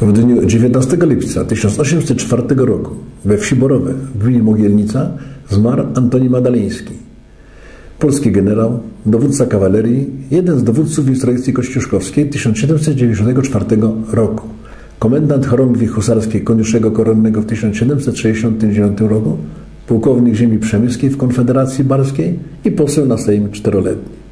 W dniu 19 lipca 1804 roku we wsi Borowe w gminie Mogielnica zmarł Antoni Madaliński, polski generał, dowódca kawalerii, jeden z dowódców insurekcji kościuszkowskiej 1794 roku, komendant chorągwi husarskiej koniuszego koronnego w 1769 roku, pułkownik ziemi przemyskiej w Konfederacji Barskiej i poseł na Sejm Czteroletni.